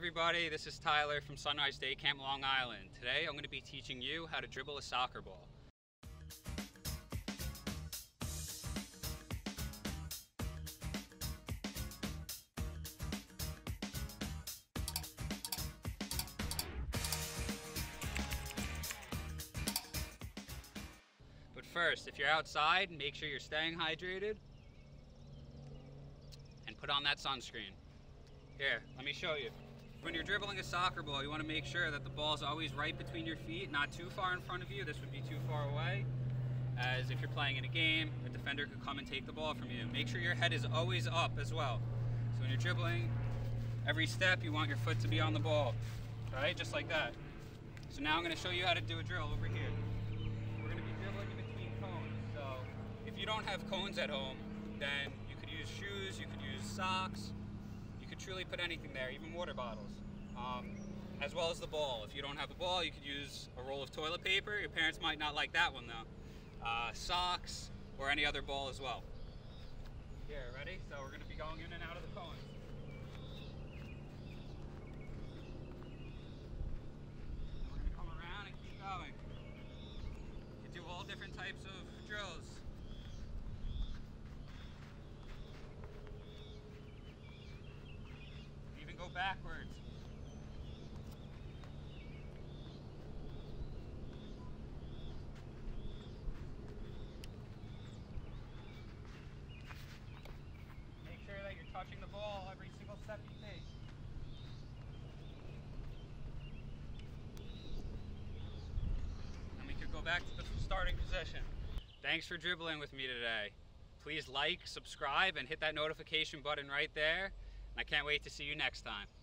everybody, this is Tyler from Sunrise Day Camp Long Island. Today I'm going to be teaching you how to dribble a soccer ball. But first, if you're outside, make sure you're staying hydrated and put on that sunscreen. Here, let me show you. When you're dribbling a soccer ball, you want to make sure that the ball's always right between your feet, not too far in front of you. This would be too far away, as if you're playing in a game, a defender could come and take the ball from you. Make sure your head is always up as well. So when you're dribbling, every step you want your foot to be on the ball, right? Just like that. So now I'm going to show you how to do a drill over here. We're going to be dribbling in between cones. So if you don't have cones at home, then you could use shoes, you could use socks. You could truly put anything there, even water bottles, as well as the ball. If you don't have a ball, you could use a roll of toilet paper. Your parents might not like that one though. Socks, or any other ball as well. Here, ready? So we're going to be going in and out of the cones. We're going to come around and keep going. You can do all different types of drills. Go backwards. Make sure that you're touching the ball every single step you take. And we could go back to the starting position. Thanks for dribbling with me today. Please like, subscribe, and hit that notification button right there. I can't wait to see you next time.